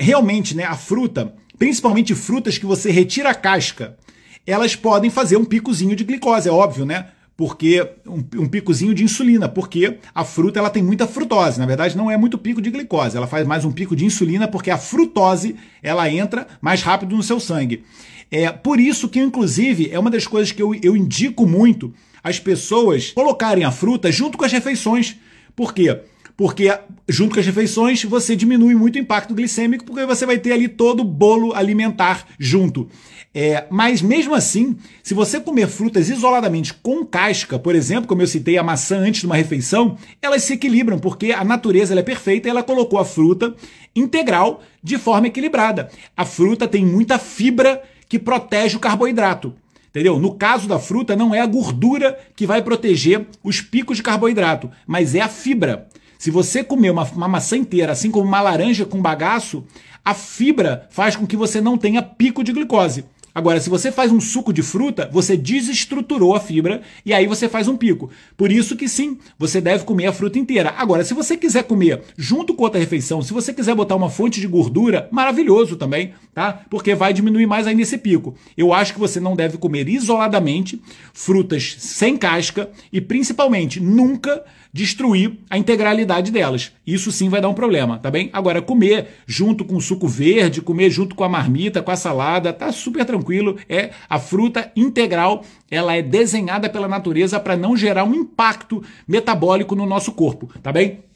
realmente, né, a fruta, principalmente frutas que você retira a casca, elas podem fazer um picozinho de glicose, é óbvio, né? Porque um picozinho de insulina, porque a fruta ela tem muita frutose. Na verdade, não é muito pico de glicose, ela faz mais um pico de insulina, porque a frutose ela entra mais rápido no seu sangue. É por isso que, inclusive, é uma das coisas que eu indico muito as pessoas colocarem a fruta junto com as refeições. Por quê? Porque junto com as refeições você diminui muito o impacto glicêmico, porque você vai ter ali todo o bolo alimentar junto. Mas mesmo assim, se você comer frutas isoladamente com casca, por exemplo, como eu citei a maçã antes de uma refeição, elas se equilibram, porque a natureza ela é perfeita e ela colocou a fruta integral de forma equilibrada. A fruta tem muita fibra que protege o carboidrato. Entendeu? No caso da fruta, não é a gordura que vai proteger os picos de carboidrato, mas é a fibra. Se você comer uma maçã inteira, assim como uma laranja com bagaço, a fibra faz com que você não tenha pico de glicose. Agora, se você faz um suco de fruta, você desestruturou a fibra e aí você faz um pico. Por isso que sim, você deve comer a fruta inteira. Agora, se você quiser comer junto com outra refeição, se você quiser botar uma fonte de gordura, maravilhoso também, tá? Porque vai diminuir mais ainda esse pico. Eu acho que você não deve comer isoladamente frutas sem casca e, principalmente, nunca destruir a integralidade delas. Isso sim vai dar um problema, tá bem? Agora, comer junto com o suco verde, comer junto com a marmita, com a salada, tá super tranquilo. É a fruta integral, ela é desenhada pela natureza para não gerar um impacto metabólico no nosso corpo, tá bem?